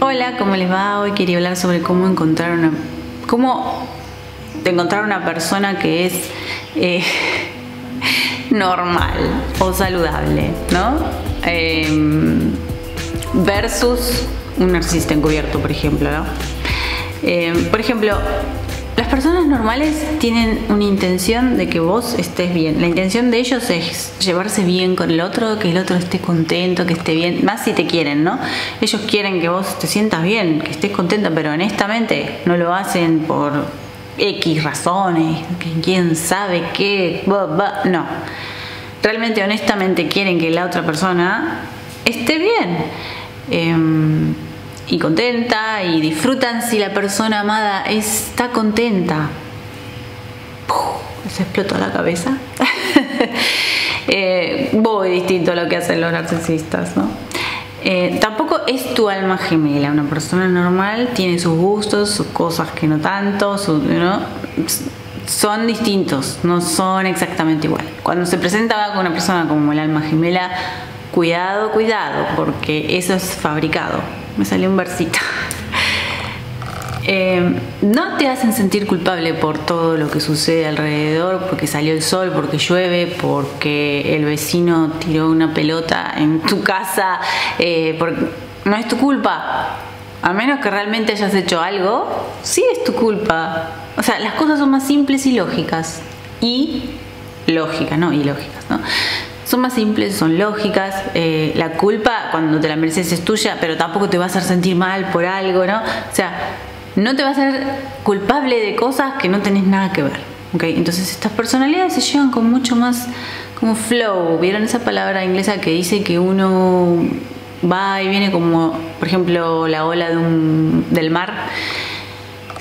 Hola, ¿cómo les va? Hoy quería hablar sobre cómo encontrar una persona que es normal o saludable, ¿no? Versus un narcisista encubierto, por ejemplo, ¿no? Por ejemplo, las personas normales tienen una intención de que vos estés bien. La intención de ellos es llevarse bien con el otro, que el otro esté contento, que esté bien. Más si te quieren, ¿no? Ellos quieren que vos te sientas bien, que estés contenta, pero honestamente no lo hacen por X razones, que quién sabe qué, no. Realmente, honestamente quieren que la otra persona esté bien. Y contenta, y disfrutan si la persona amada está contenta. Se explotó la cabeza. Muy distinto a lo que hacen los narcisistas, ¿no? Tampoco es tu alma gemela. Una persona normal tiene sus gustos, sus cosas que no tanto, ¿no? Son distintos, no son exactamente igual. Cuando se presenta con una persona como el alma gemela, cuidado, cuidado, porque eso es fabricado. Me salió un versito. No te hacen sentir culpable por todo lo que sucede alrededor, porque salió el sol, porque llueve, porque el vecino tiró una pelota en tu casa. Porque no es tu culpa. A menos que realmente hayas hecho algo, sí es tu culpa. O sea, las cosas son más simples y lógicas. Y lógicas, ¿no? Son más simples, son lógicas. La culpa, cuando te la mereces, es tuya, pero tampoco te va a hacer sentir mal por algo, ¿no? O sea, no te va a hacer culpable de cosas que no tenés nada que ver, ¿ok? Entonces estas personalidades se llevan con mucho más como flow. ¿Vieron esa palabra inglesa que dice que uno va y viene como, por ejemplo, la ola del mar?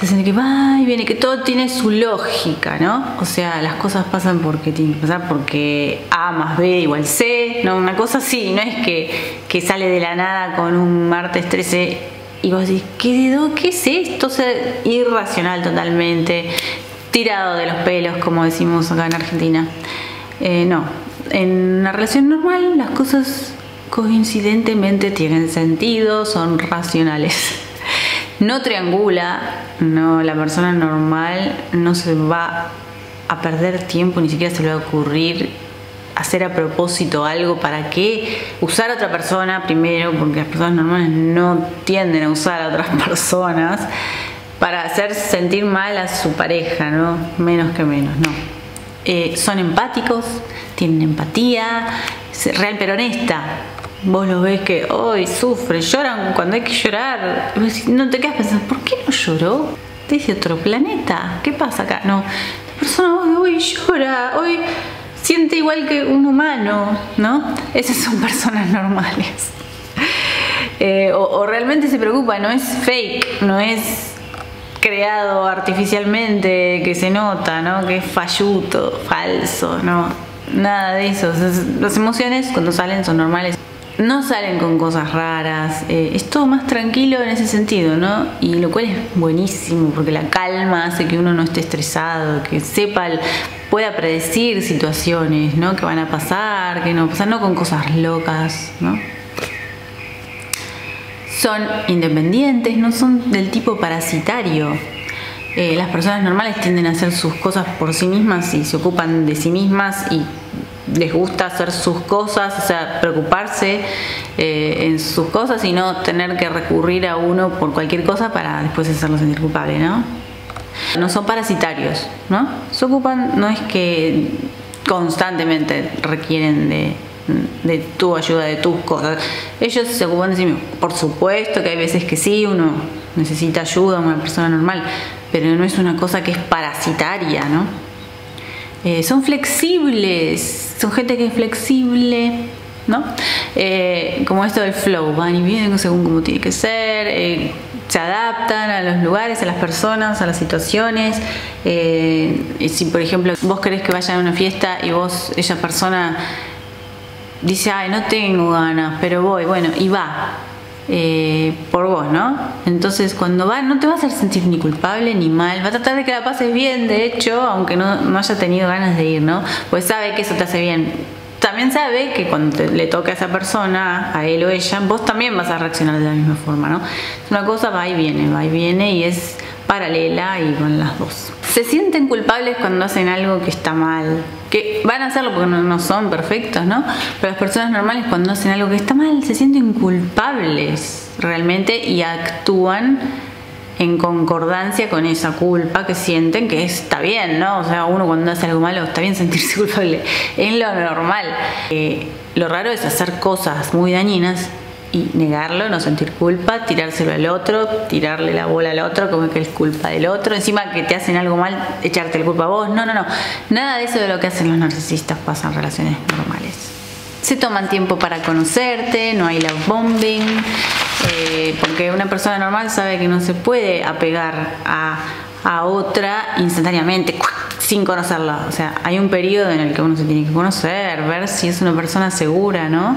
Se siente que va y viene, que todo tiene su lógica, ¿no? O sea, las cosas pasan porque tienen que pasar, porque A más B igual C, ¿no? Una cosa así, no es que sale de la nada con un martes 13 y vos decís, ¿qué es esto? O sea, irracional totalmente, tirado de los pelos, como decimos acá en Argentina. No, en una relación normal las cosas coincidentemente tienen sentido, son racionales. No triangula, no, la persona normal no se va a perder tiempo, ni siquiera se le va a ocurrir hacer a propósito algo. ¿Para qué? Usar a otra persona primero, porque las personas normales no tienden a usar a otras personas para hacer sentir mal a su pareja, ¿no? Menos que menos, no. Son empáticos, tienen empatía, real pero honesta. Vos los ves que hoy sufre, lloran cuando hay que llorar. No te quedas pensando, ¿por qué no lloró? ¿Te dice otro planeta? ¿Qué pasa acá? No, la persona hoy llora, hoy siente igual que un humano, ¿no? Esas son personas normales. O realmente se preocupa, no es fake, no es creado artificialmente, que se nota, ¿no? Que es falluto, falso, ¿no? Nada de eso. Las emociones cuando salen son normales. No salen con cosas raras, es todo más tranquilo en ese sentido, ¿no? Y lo cual es buenísimo, porque la calma hace que uno no esté estresado, que pueda predecir situaciones, ¿no? Que van a pasar, que no pasan, no con cosas locas, ¿no? Son independientes, no son del tipo parasitario. Las personas normales tienden a hacer sus cosas por sí mismas y se ocupan de sí mismas y les gusta hacer sus cosas, o sea, preocuparse en sus cosas y no tener que recurrir a uno por cualquier cosa para después hacerlo sentir culpable, ¿no? No son parasitarios, ¿no? Se ocupan, no es que constantemente requieren de tu ayuda, de tus cosas. Ellos se ocupan de sí mismos. Por supuesto que hay veces que sí, uno necesita ayuda, una persona normal, pero no es una cosa que es parasitaria, ¿no? Son flexibles, son gente que es flexible, ¿no? Como esto del flow, van y vienen según como tiene que ser, se adaptan a los lugares, a las personas, a las situaciones. Si por ejemplo vos querés que vayan a una fiesta y esa persona dice, ay, no tengo ganas, pero voy, bueno, y va. Por vos, ¿no? Entonces cuando va no te va a hacer sentir ni culpable ni mal, va a tratar de que la pases bien, de hecho, aunque no haya tenido ganas de ir, ¿no? Pues sabe que eso te hace bien. También también sabe que cuando le toca a esa persona, a él o ella, vos también vas a reaccionar de la misma forma, ¿no? Una cosa va y viene y es paralela y con las dos. Se sienten culpables cuando hacen algo que está mal, que van a hacerlo porque no son perfectos, ¿no? Pero las personas normales cuando hacen algo que está mal se sienten culpables realmente y actúan en concordancia con esa culpa que sienten, que está bien, ¿no? O sea, uno cuando hace algo malo está bien sentirse culpable, es lo normal. Lo raro es hacer cosas muy dañinas y negarlo, no sentir culpa, tirárselo al otro, tirarle la bola al otro, como que es culpa del otro, encima que te hacen algo mal, echarte la culpa a vos, no, nada de eso de lo que hacen los narcisistas pasa en relaciones normales. Se toman tiempo para conocerte, no hay love bombing, porque una persona normal sabe que no se puede apegar a otra instantáneamente sin conocerla. O sea, hay un periodo en el que uno se tiene que conocer, ver si es una persona segura, ¿no?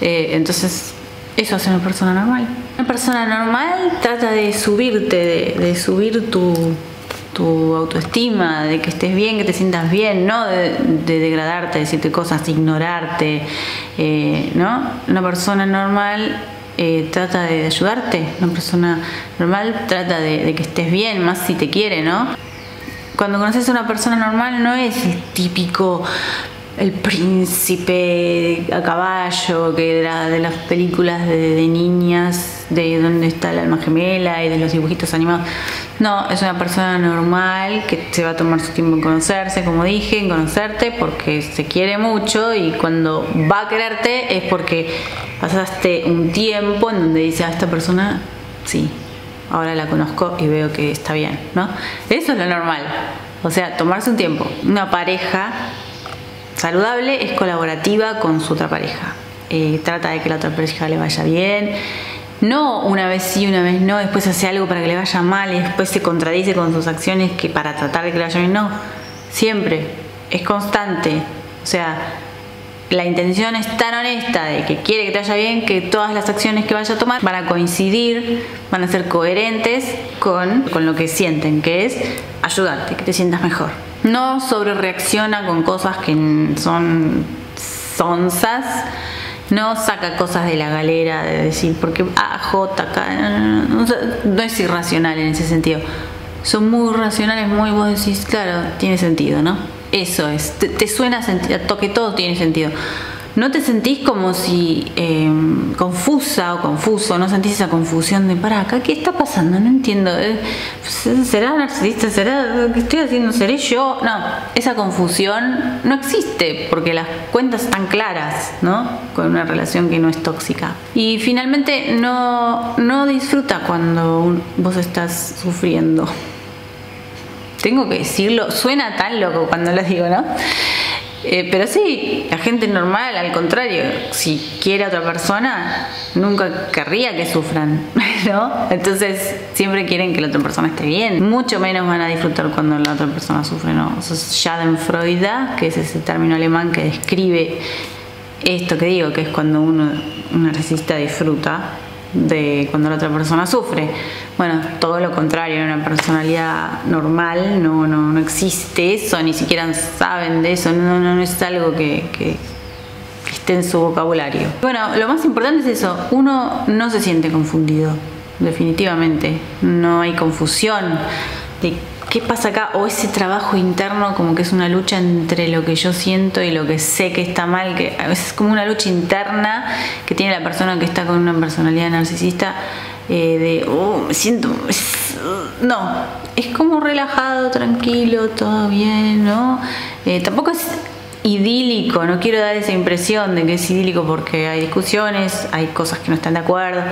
Entonces eso hace una persona normal. Una persona normal trata de subirte, de subir tu autoestima, de que estés bien, que te sientas bien, no de degradarte, decirte cosas, ignorarte, ¿no? Una persona normal trata de ayudarte, una persona normal trata de que estés bien, más si te quiere, ¿no? Cuando conoces a una persona normal no es el típico, el príncipe a caballo que de las películas de niñas, de donde está el alma gemela y de los dibujitos animados. No, es una persona normal que se va a tomar su tiempo en conocerse, como dije, en conocerte, porque se quiere mucho, y cuando va a quererte es porque pasaste un tiempo en donde dice, a esta persona sí, ahora la conozco y veo que está bien, ¿no? Eso es lo normal, o sea, tomarse un tiempo. Una pareja saludable es colaborativa con su otra pareja, trata de que la otra pareja le vaya bien, no una vez sí, una vez no, después hace algo para que le vaya mal y después se contradice con sus acciones que para tratar de que le vaya bien, no, siempre, es constante, o sea, la intención es tan honesta de que quiere que te vaya bien que todas las acciones que vaya a tomar van a coincidir, van a ser coherentes con lo que sienten, que es ayudarte, que te sientas mejor. No sobrereacciona con cosas que son sonsas, no saca cosas de la galera de decir porque no es irracional en ese sentido. Son muy racionales, muy vos decís, claro, tiene sentido, ¿no? Eso es, te suena a que todo tiene sentido. No te sentís como si confusa o confuso, no sentís esa confusión de para acá, ¿qué está pasando? No entiendo, ¿será narcisista? ¿Será que estoy haciendo? ¿Seré yo? No, esa confusión no existe porque las cuentas están claras, ¿no? Con una relación que no es tóxica. Y finalmente no disfruta cuando vos estás sufriendo. Tengo que decirlo, suena tan loco cuando lo digo, ¿no? Pero sí, la gente normal, al contrario, si quiere a otra persona, nunca querría que sufran, ¿no? Entonces siempre quieren que la otra persona esté bien. Mucho menos van a disfrutar cuando la otra persona sufre, ¿no? Eso es Schadenfreude, que es ese término alemán que describe esto que digo, que es cuando un narcisista disfruta de cuando la otra persona sufre. Bueno, todo lo contrario, en una personalidad normal no existe eso, ni siquiera saben de eso, no es algo que esté en su vocabulario. Bueno, lo más importante es eso, uno no se siente confundido, definitivamente, no hay confusión de qué pasa acá, o ese trabajo interno como que es una lucha entre lo que yo siento y lo que sé que está mal, que a veces es como una lucha interna que tiene la persona que está con una personalidad narcisista. Me siento, no, es como relajado, tranquilo, todo bien, ¿no? Tampoco es idílico, no quiero dar esa impresión de que es idílico porque hay discusiones, hay cosas que no están de acuerdo,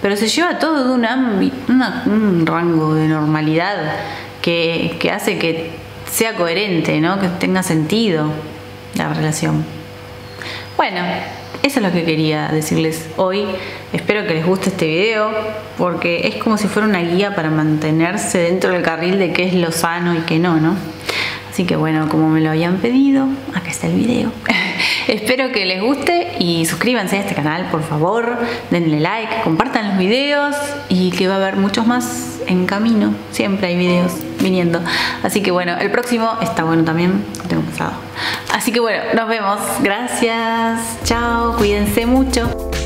pero se lleva todo de un rango de normalidad que hace que sea coherente, ¿no? Que tenga sentido la relación. Bueno, eso es lo que quería decirles hoy. Espero que les guste este video porque es como si fuera una guía para mantenerse dentro del carril de qué es lo sano y qué no, ¿no? Así que bueno, como me lo habían pedido, acá está el video. Espero que les guste y suscríbanse a este canal, por favor. Denle like, compartan los videos y que va a haber muchos más en camino. Siempre hay videos viniendo. Así que bueno, el próximo está bueno también. Lo tengo pensado. Así que bueno, nos vemos. Gracias. Chao. Cuídense mucho.